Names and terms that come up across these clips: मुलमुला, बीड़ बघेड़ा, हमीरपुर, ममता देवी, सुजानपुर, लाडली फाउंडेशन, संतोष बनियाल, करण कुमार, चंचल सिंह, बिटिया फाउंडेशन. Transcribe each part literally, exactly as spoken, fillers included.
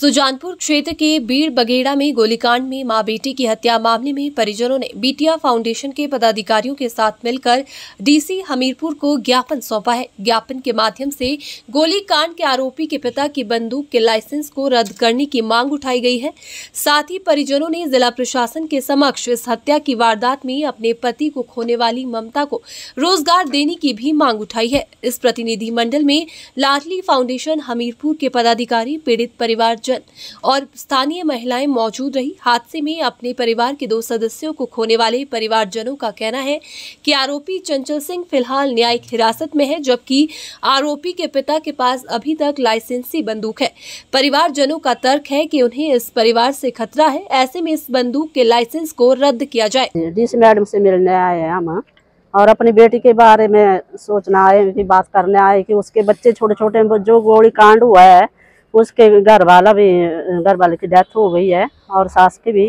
सुजानपुर क्षेत्र के बीड़ बघेड़ा में गोलीकांड में मां बेटी की हत्या मामले में परिजनों ने बिटिया फाउंडेशन के पदाधिकारियों के साथ मिलकर डीसी हमीरपुर को ज्ञापन सौंपा है। ज्ञापन के माध्यम से गोलीकांड के आरोपी के पिता की बंदूक के लाइसेंस को रद्द करने की मांग उठाई गई है। साथ ही परिजनों ने जिला प्रशासन के समक्ष इस हत्या की वारदात में अपने पति को खोने वाली ममता को रोजगार देने की भी मांग उठाई है। इस प्रतिनिधिमंडल में लाडली फाउंडेशन हमीरपुर के पदाधिकारी, पीड़ित परिवार जन और स्थानीय महिलाएं मौजूद रही। हादसे में अपने परिवार के दो सदस्यों को खोने वाले परिवारजनों का कहना है कि आरोपी चंचल सिंह फिलहाल न्यायिक हिरासत में है, जबकि आरोपी के पिता के पास अभी तक लाइसेंसी बंदूक है। परिवारजनों का तर्क है कि उन्हें इस परिवार से खतरा है, ऐसे में इस बंदूक के लाइसेंस को रद्द किया जाए। डीसी मैडम से मिलने आए हैं हम और अपनी बेटी के बारे में सोचना आए कि बात करने आए कि उसके बच्चे छोटे छोटे जो गोली कांड हुआ है उसके घर वाला भी घर वाले की डेथ हो गई है और सास की भी।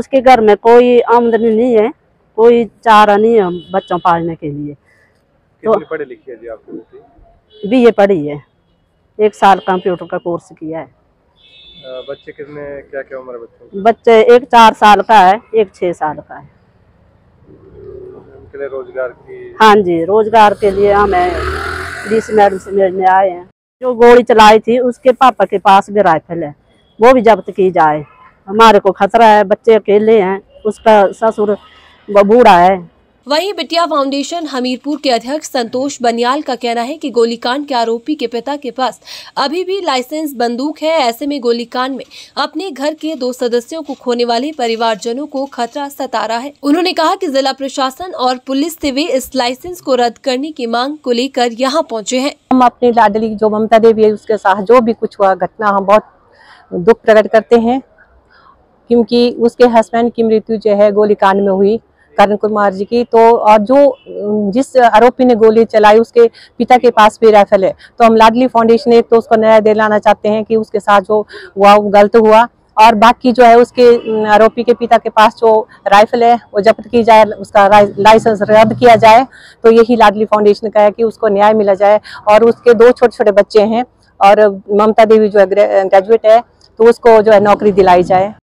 उसके घर में कोई आमदनी नहीं है, कोई चारा नहीं है बच्चों पालने के लिए। तो पढ़े लिखे जी आपको भी ये पढ़ी है, एक साल कंप्यूटर का कोर्स किया है। बच्चे कितने, क्या क्या उम्र बच्चों? बच्चे एक चार साल का है, एक छह साल का है। रोजगार की? हाँ जी, रोजगार के लिए हमें डीसी मैडम से मिलने आए हैं। जो गोली चलाई थी उसके पापा के पास भी राइफल है, वो भी जब्त की जाए। हमारे को खतरा है, बच्चे अकेले हैं, उसका ससुर बूढ़ा है। वहीं बिटिया फाउंडेशन हमीरपुर के अध्यक्ष संतोष बनियाल का कहना है कि गोलीकांड के आरोपी के पिता के पास अभी भी लाइसेंस बंदूक है, ऐसे में गोलीकांड में अपने घर के दो सदस्यों को खोने वाले परिवारजनों को खतरा सता रहा है। उन्होंने कहा कि जिला प्रशासन और पुलिस से वे इस लाइसेंस को रद्द करने की मांग को लेकर यहाँ पहुँचे है। हम अपनी लाडली जो ममता देवी है उसके साथ जो भी कुछ हुआ घटना हम बहुत दुख प्रकट करते हैं, क्योंकि उसके हस्बैंड की मृत्यु जो है गोलीकांड में हुई, करण कुमार जी की। तो और जो जिस आरोपी ने गोली चलाई उसके पिता के पास भी राइफल है। तो हम लाडली फाउंडेशन एक तो उसको न्याय दिलाना चाहते हैं कि उसके साथ जो हुआ वो गलत हुआ, और बाकी जो है उसके आरोपी के पिता के पास जो राइफल है वो जब्त की जाए, उसका लाइसेंस रद्द किया जाए। तो यही लाडली फाउंडेशन का है कि उसको न्याय मिला जाए। और उसके दो छोटे छोटे बच्चे हैं और ममता देवी जो है ग्रेजुएट है, तो उसको जो है नौकरी दिलाई जाए।